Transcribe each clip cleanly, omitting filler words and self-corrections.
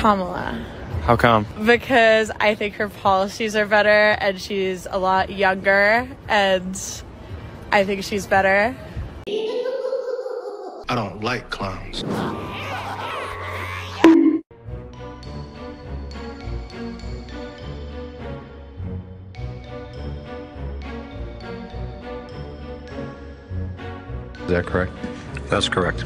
Kamala. How come? Because I think her policies are better and she's a lot younger and I think she's better. I don't like clowns. Is that correct? That's correct.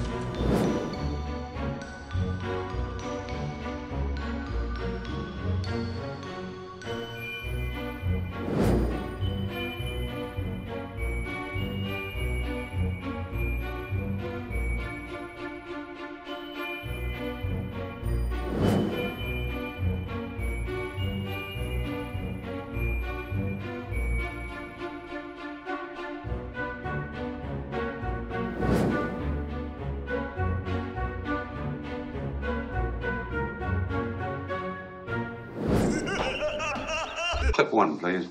Clip one, please.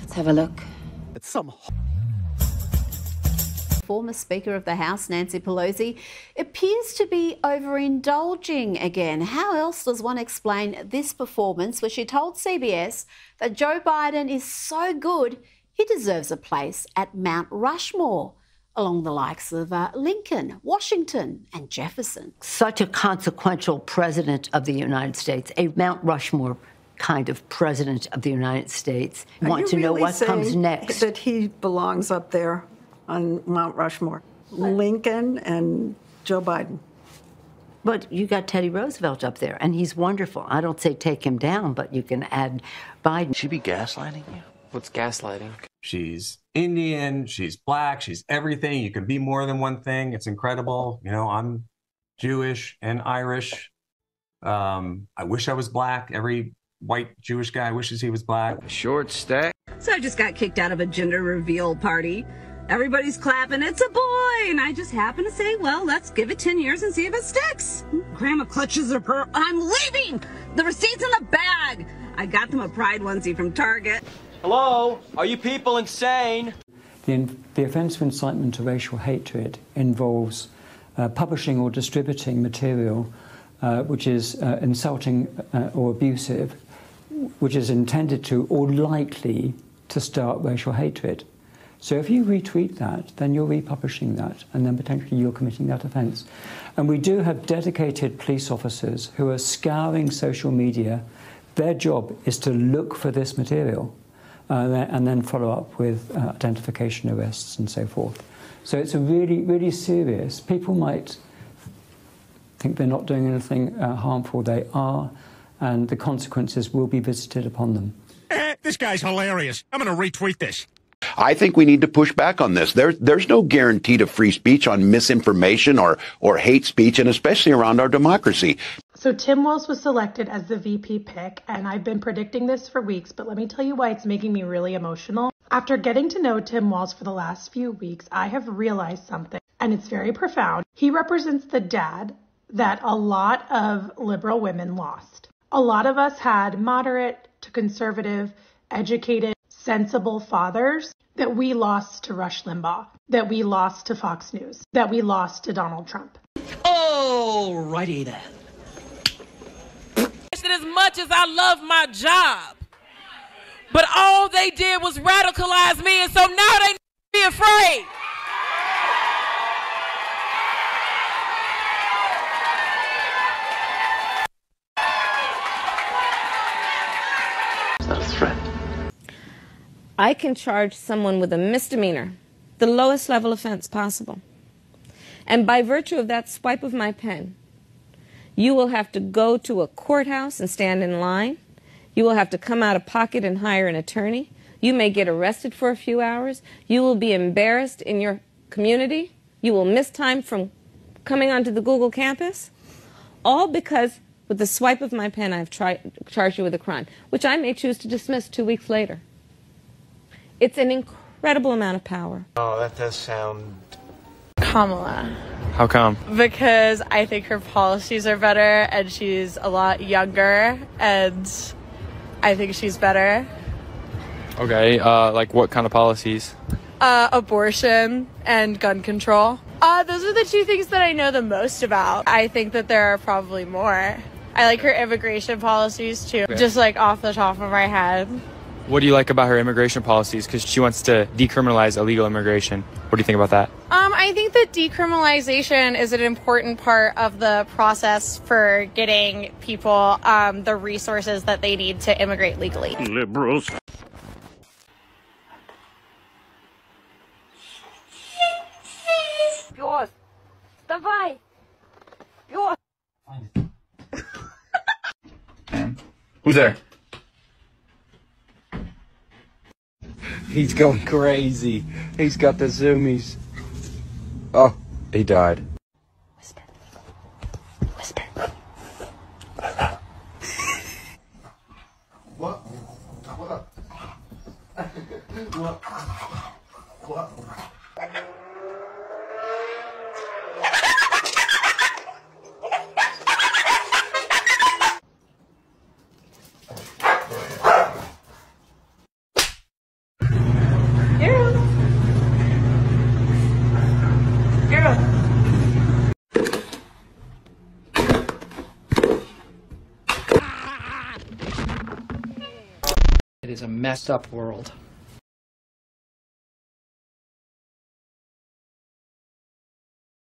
Let's have a look. It's some... Former Speaker of the House, Nancy Pelosi, appears to be overindulging again. How else does one explain this performance where she told CBS that Joe Biden is so good he deserves a place at Mount Rushmore, along the likes of Lincoln, Washington and Jefferson. Such a consequential president of the United States, a Mount Rushmore kind of president of the United States. Want to know what comes next. That he belongs up there on Mount Rushmore. Lincoln and Joe Biden. But you got Teddy Roosevelt up there, and he's wonderful. I don't say take him down, but you can add Biden. She'd be gaslighting you? What's gaslighting? She's Indian, she's black, she's everything. You can be more than one thing. It's incredible. You know, I'm Jewish and Irish. I wish I was black. Every white Jewish guy wishes he was black. Short stack. So I just got kicked out of a gender reveal party. Everybody's clapping, it's a boy. And I just happen to say, well, let's give it 10 years and see if it sticks. Grandma clutches her pearl. I'm leaving. The receipt's in the bag. I got them a pride onesie from Target. Hello? Are you people insane? The offence of incitement to racial hatred involves publishing or distributing material which is insulting or abusive, which is intended to or likely to start racial hatred. So if you retweet that, then you're republishing that, and then potentially you're committing that offence. And we do have dedicated police officers who are scouring social media. Their job is to look for this material. And then follow up with identification arrests and so forth. So it's a really, really serious. People might think they're not doing anything harmful. They are, and the consequences will be visited upon them. This guy's hilarious. I'm going to retweet this. I think we need to push back on this. There's no guarantee to free speech on misinformation or hate speech, and especially around our democracy. So Tim Walz was selected as the VP pick, and I've been predicting this for weeks, but let me tell you why it's making me really emotional. After getting to know Tim Walz for the last few weeks, I have realized something, and it's very profound. He represents the dad that a lot of liberal women lost. A lot of us had moderate to conservative, educated, sensible fathers that we lost to Rush Limbaugh, that we lost to Fox News, that we lost to Donald Trump. All righty then. As much as I love my job, but all they did was radicalize me, and so now they need to be afraid. Is that a threat? I can charge someone with a misdemeanor, the lowest level offense possible, and by virtue of that swipe of my pen, you will have to go to a courthouse and stand in line. You will have to come out of pocket and hire an attorney. You may get arrested for a few hours. You will be embarrassed in your community. You will miss time from coming onto the Google campus. All because with the swipe of my pen, I've charged you with a crime, which I may choose to dismiss 2 weeks later. It's an incredible amount of power. Oh, that does sound... Kamala. How come? Because I think her policies are better and she's a lot younger and I think she's better. Okay, like what kind of policies? Abortion and gun control. Those are the two things that I know the most about. I think that there are probably more. I like her immigration policies too, okay. Just like off the top of my head. What do you like about her immigration policies? Because she wants to decriminalize illegal immigration. What do you think about that? I think that decriminalization is an important part of the process for getting people the resources that they need to immigrate legally. Liberals. Who's there? He's going crazy. He's got the zoomies. Oh, he died. Whisper. Whisper. What? What? What? What? It is a messed up world.